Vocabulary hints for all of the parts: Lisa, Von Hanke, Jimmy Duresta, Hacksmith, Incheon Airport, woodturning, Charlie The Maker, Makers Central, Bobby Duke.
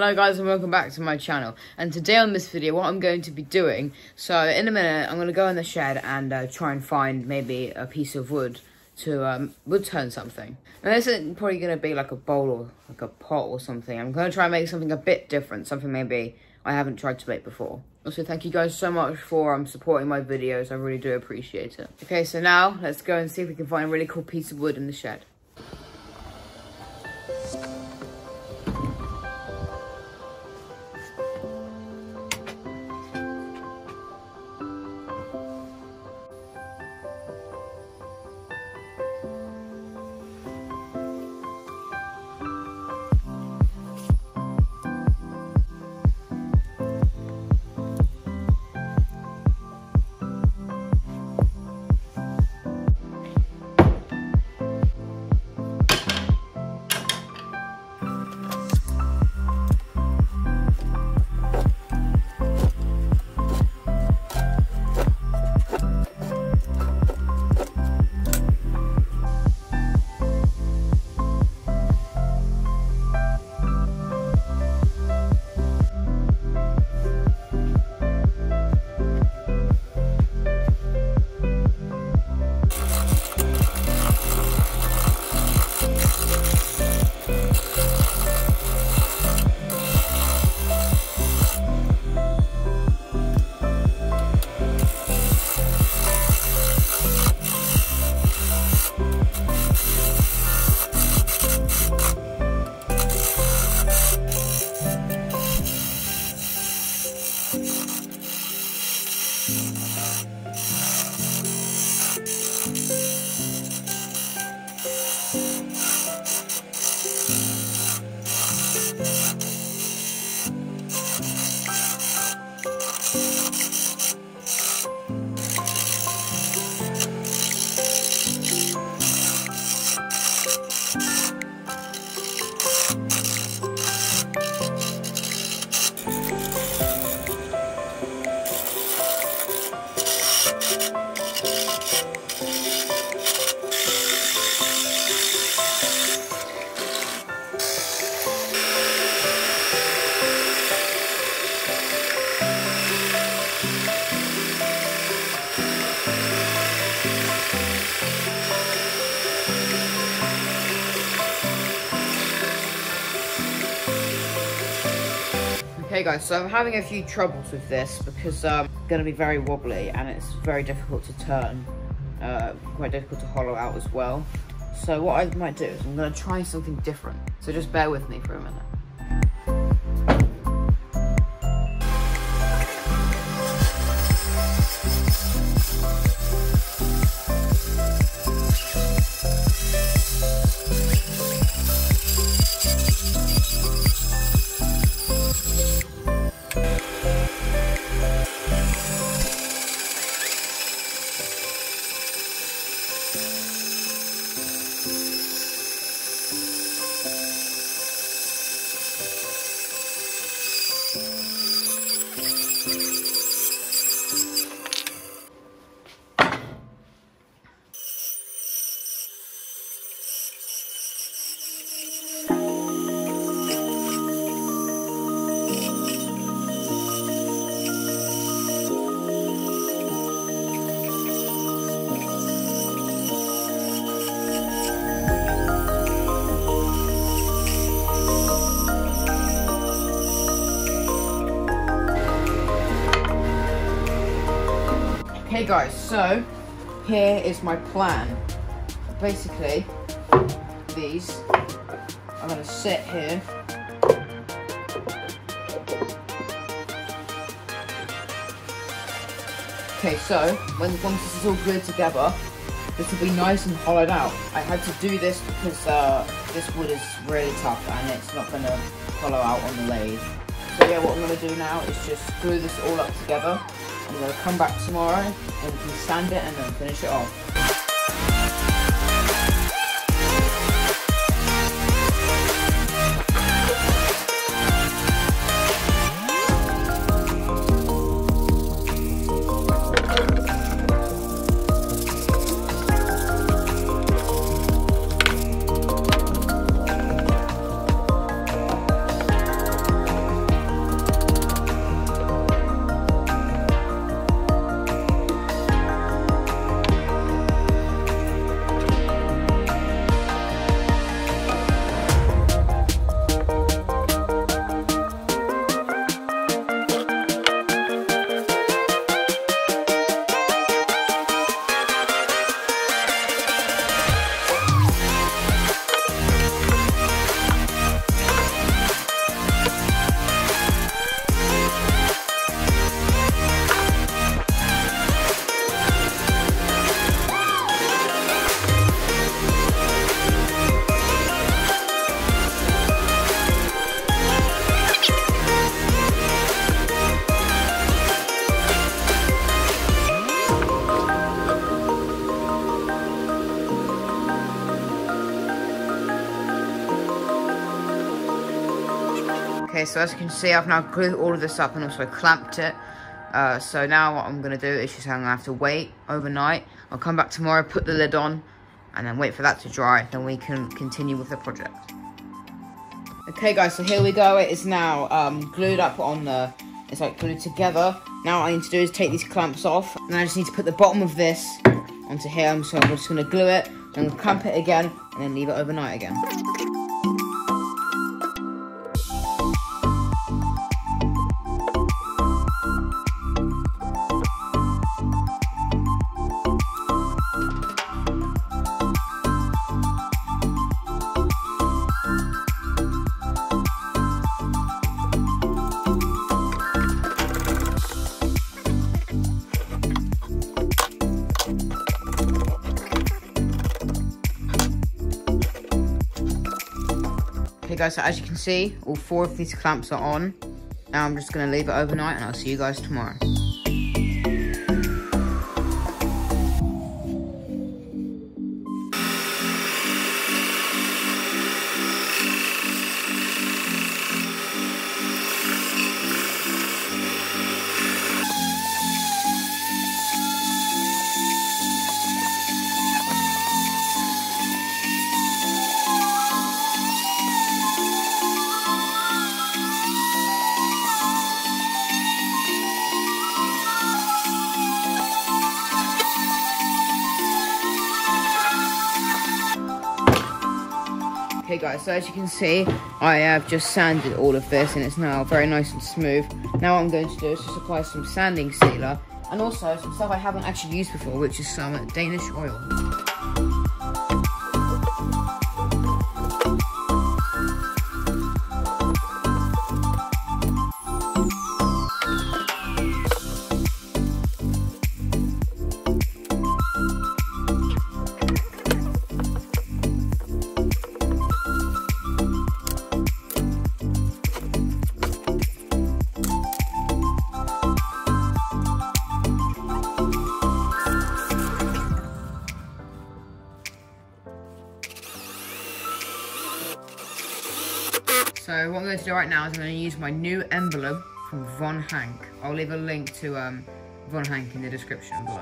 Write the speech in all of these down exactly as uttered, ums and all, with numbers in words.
Hello guys and welcome back to my channel, and today on this video what I'm going to be doing, so in a minute I'm going to go in the shed and uh, try and find maybe a piece of wood to um, wood turn something. Now this isn't probably going to be like a bowl or like a pot or something. I'm going to try and make something a bit different, something maybe I haven't tried to make before. Also thank you guys so much for um, supporting my videos, I really do appreciate it. Okay, so now let's go and see if we can find a really cool piece of wood in the shed. Okay guys, so I'm having a few troubles with this because um, it's going to be very wobbly and it's very difficult to turn, uh, quite difficult to hollow out as well. So what I might do is I'm going to try something different, so just bear with me for a minute. Hey guys, so here is my plan. Basically, these I'm gonna sit here. Okay, so when once this is all glued together, this will be nice and hollowed out. I had to do this because uh, this wood is really tough and it's not gonna hollow out on the lathe. So yeah, what I'm gonna do now is just glue this all up together. I'm going to come back tomorrow and we can sand it and then finish it off. Okay, so as you can see, I've now glued all of this up and also clamped it. Uh, so now what I'm going to do is just I'm going to have to wait overnight. I'll come back tomorrow, put the lid on, and then wait for that to dry. Then we can continue with the project. Okay, guys, so here we go. It is now um, glued up on the... It's like glued together. Now what I need to do is take these clamps off. And I just need to put the bottom of this onto here. So I'm just going to glue it, then clamp it again, and then leave it overnight again. Guys, so as you can see, all four of these clamps are on. Now I'm just going to leave it overnight, and I'll see you guys tomorrow. Okay guys, so as you can see, I have just sanded all of this and it's now very nice and smooth. Now what I'm going to do is just apply some sanding sealer and also some stuff I haven't actually used before, which is some Danish oil. So what I'm going to do right now is I'm going to use my new emblem from Von Hanke. I'll leave a link to um, Von Hanke in the description below.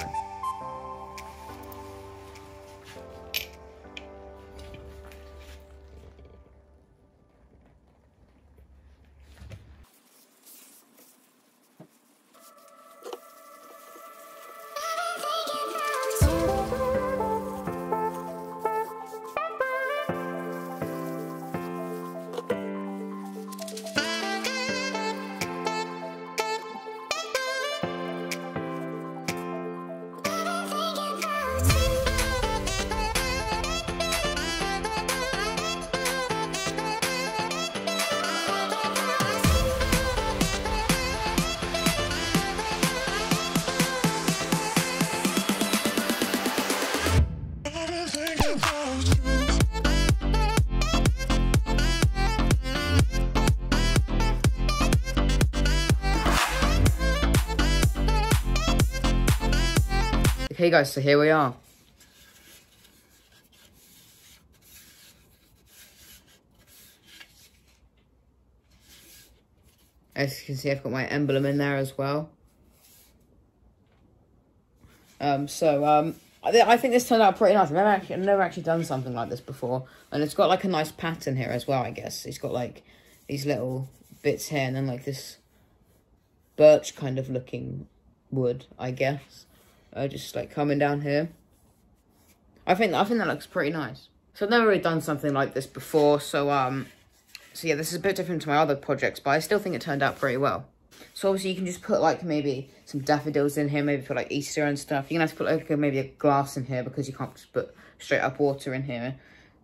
Okay guys, so here we are. As you can see, I've got my emblem in there as well. Um, so, um, I, th I think this turned out pretty nice. I've never, actually, I've never actually done something like this before. And it's got like a nice pattern here as well, I guess. It's got like these little bits here and then like this birch kind of looking wood, I guess. Uh, just like coming down here. I think I think that looks pretty nice. So I've never really done something like this before. So um, so yeah, this is a bit different to my other projects, but I still think it turned out pretty well. So obviously you can just put like maybe some daffodils in here, maybe put like Easter and stuff. You're gonna have to put like maybe a glass in here because you can't just put straight up water in here.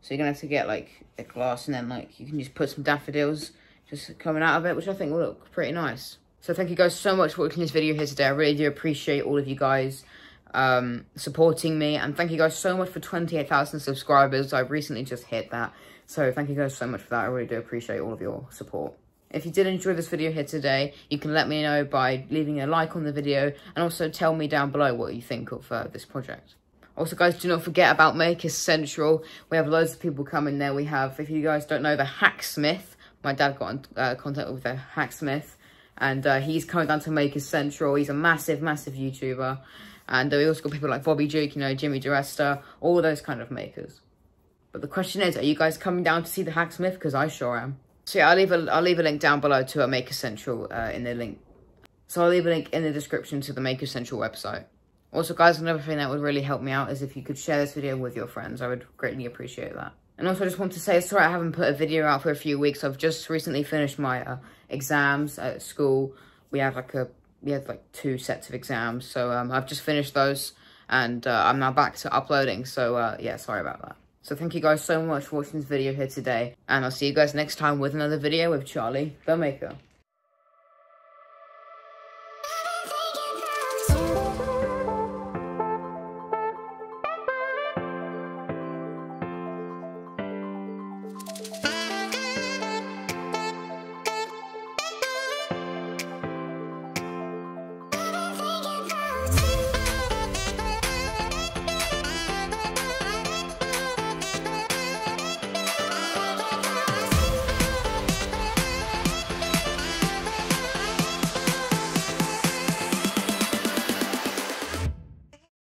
So you're gonna have to get like a glass and then like you can just put some daffodils just coming out of it, which I think will look pretty nice. So thank you guys so much for watching this video here today. I really do appreciate all of you guys um, supporting me. And thank you guys so much for twenty-eight thousand subscribers. I've recently just hit that. So thank you guys so much for that. I really do appreciate all of your support. If you did enjoy this video here today, you can let me know by leaving a like on the video. And also tell me down below what you think of uh, this project. Also, guys, do not forget about Makers Central. We have loads of people coming there. We have, if you guys don't know, the Hacksmith. my dad got in uh, contact with the Hacksmith, and uh, he's coming down to Makers Central. He's a massive, massive YouTuber. And uh, we also got people like Bobby Duke, you know, Jimmy Duresta, all those kind of makers. But the question is, are you guys coming down to see the Hacksmith? Because I sure am. So yeah, I'll leave a, I'll leave a link down below to a Makers Central uh, in the link. So I'll leave a link in the description to the Makers Central website. Also, guys, another thing that would really help me out is if you could share this video with your friends. I would greatly appreciate that. And also, I just want to say, sorry I haven't put a video out for a few weeks. I've just recently finished my uh, exams at school. We have like a we had like two sets of exams, so um, I've just finished those, and uh, I'm now back to uploading. So uh, yeah, sorry about that. So thank you guys so much for watching this video here today, and I'll see you guys next time with another video with Charlie the Maker.